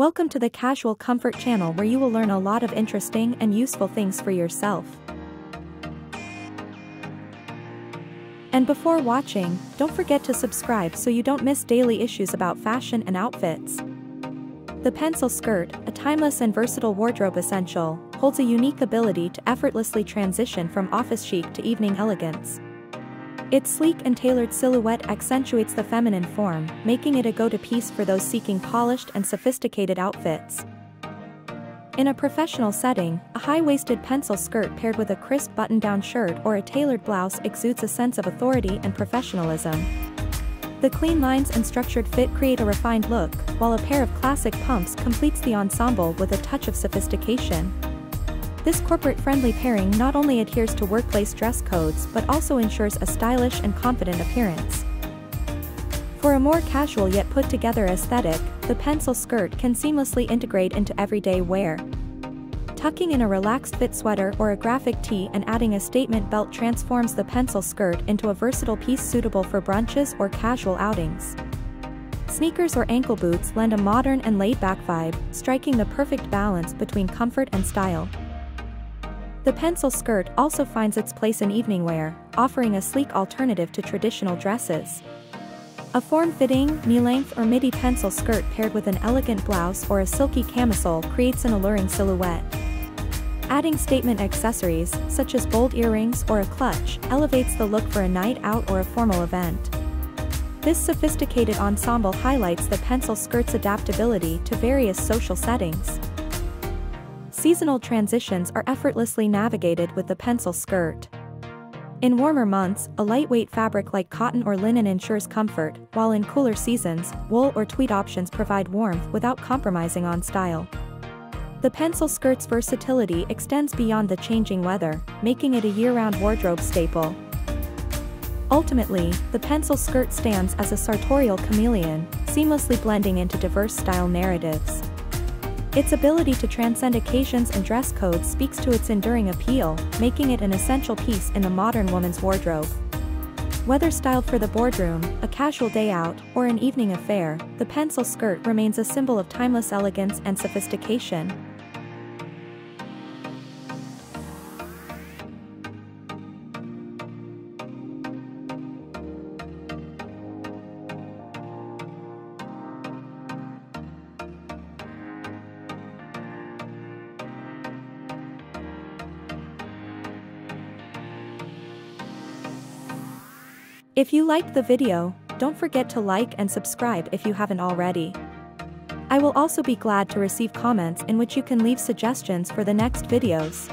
Welcome to the Casual Comfort channel, where you will learn a lot of interesting and useful things for yourself. And before watching, don't forget to subscribe so you don't miss daily issues about fashion and outfits. The pencil skirt, a timeless and versatile wardrobe essential, holds a unique ability to effortlessly transition from office chic to evening elegance. Its sleek and tailored silhouette accentuates the feminine form, making it a go-to piece for those seeking polished and sophisticated outfits. In a professional setting, a high-waisted pencil skirt paired with a crisp button-down shirt or a tailored blouse exudes a sense of authority and professionalism. The clean lines and structured fit create a refined look, while a pair of classic pumps completes the ensemble with a touch of sophistication. This corporate-friendly pairing not only adheres to workplace dress codes but also ensures a stylish and confident appearance. For a more casual yet put-together aesthetic, the pencil skirt can seamlessly integrate into everyday wear. Tucking in a relaxed-fit sweater or a graphic tee and adding a statement belt transforms the pencil skirt into a versatile piece suitable for brunches or casual outings. Sneakers or ankle boots lend a modern and laid-back vibe, striking the perfect balance between comfort and style. The pencil skirt also finds its place in evening wear, offering a sleek alternative to traditional dresses. A form-fitting, knee-length or midi pencil skirt paired with an elegant blouse or a silky camisole creates an alluring silhouette. Adding statement accessories, such as bold earrings or a clutch, elevates the look for a night out or a formal event. This sophisticated ensemble highlights the pencil skirt's adaptability to various social settings. Seasonal transitions are effortlessly navigated with the pencil skirt. In warmer months, a lightweight fabric like cotton or linen ensures comfort, while in cooler seasons, wool or tweed options provide warmth without compromising on style. The pencil skirt's versatility extends beyond the changing weather, making it a year-round wardrobe staple. Ultimately, the pencil skirt stands as a sartorial chameleon, seamlessly blending into diverse style narratives. Its ability to transcend occasions and dress codes speaks to its enduring appeal, making it an essential piece in the modern woman's wardrobe. Whether styled for the boardroom, a casual day out, or an evening affair, the pencil skirt remains a symbol of timeless elegance and sophistication. If you liked the video, don't forget to like and subscribe if you haven't already. I will also be glad to receive comments in which you can leave suggestions for the next videos.